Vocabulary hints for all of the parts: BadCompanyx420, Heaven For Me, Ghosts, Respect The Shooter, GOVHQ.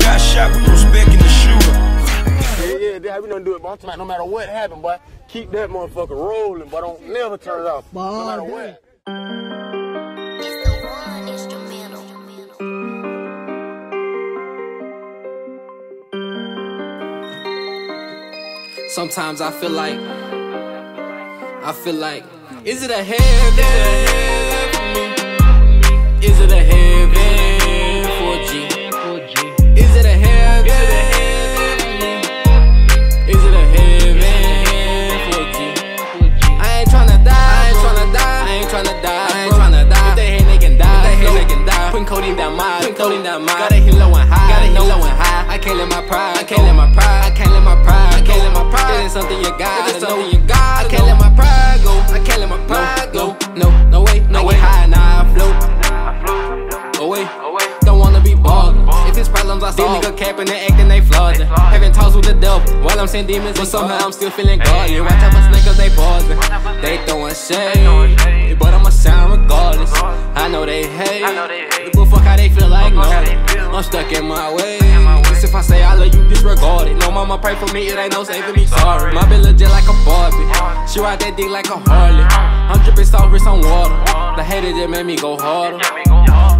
got shot, we respecting the shooter. Yeah, that's how we done do it, but I'm talking about no matter what happened, boy, keep that motherfucker rolling, but don't never turn it off, no matter what. Sometimes I feel like, is it a heaven for me? Is it a heaven for G? Is it a heaven for me? Is it a heaven for G? I ain't tryna die, I ain't tryna die, I ain't tryna die, I ain't tryna die. If they hate, they can die, if they hate, they can die. Putting codeine in that mind, putting codeine in that mind. Gotta hit low and high, gotta hit low and high. I can't let my pride, I can't let my pride, I can't let my pride, I can't let my pride. It's something you got, it's something you got. I can't let my pride go, I can't let my pride go. No, no way, no way. High, nah, I float away. Don't wanna be bothered. If it's problems, I see nigga capping and acting, they flawed. Having talks with the devil while I'm seeing demons, but somehow I'm still feeling God. Yeah, watch out for snakers, they pausing, they throwing shade, but I'ma shine regardless. I know they hate, but fuck how they feel like nothing. I'm stuck in my way. If I say I love you, disregard it. No mama pray for me, it ain't no saving me, sorry. My bitch legit like a Barbie, she ride that dick like a Harley. I'm dripping salt, wrist on water, the hater just made me go harder.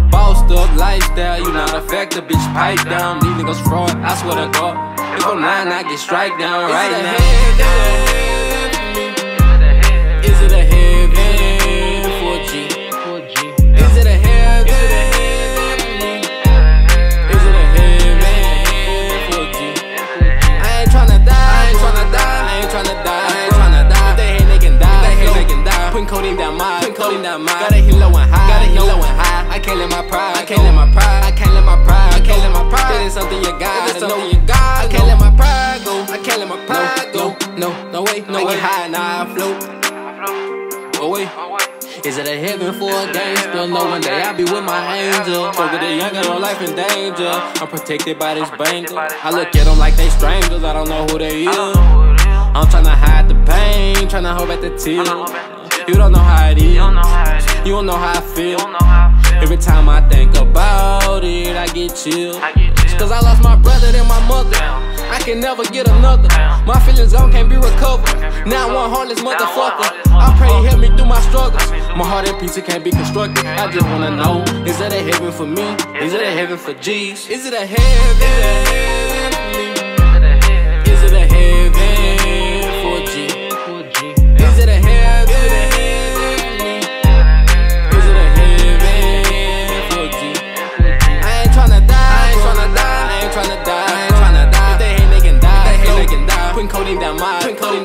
Bossed up lifestyle, you not affected, bitch pipe down. These niggas fraud, I swear to God. If I'm lying, I get strike down right now. Is it a heaven for G? Is it a heaven? Gotta hit low and high, gotta hit low and high. I can't let my pride, I can't let my pride, I can't let my pride, I can't let my pride. It's something you got, it's something you got. I can't let my pride go, I can't let my pride go. No, no way, no way. High, now I float away. Is it a heaven for a gangster? No, one day I'll be with my angel. Fuck with the younger, no life in danger. I'm protected by this bangle. I look at them like they strangers, I don't know who they is. I'm tryna hide the pain, tryna hold back the tears. You don't know how it is, you don't know how, I feel. Every time I think about it, I get chills. Cause I lost my brother and my mother, I can never get another. My feelings gone, can't be recovered. Now I'm one heartless motherfucker. I pray he help me through my struggles. My heart and peace, it can't be constructed. I just wanna know, is that a heaven for me? Is it a heaven for G's? Is it a heaven? Is it a heaven for G? Is it a heaven?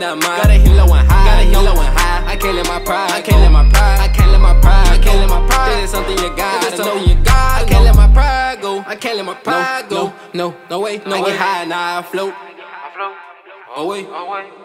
Gotta hit low and high, gotta hit low and high. I can't let my pride, I can't let my pride, I can't let my pride, I can't let my pride. There's something you got, there's something you got. I can't let my pride go, I can't let my pride go. No, no way, no way. High, now I float away.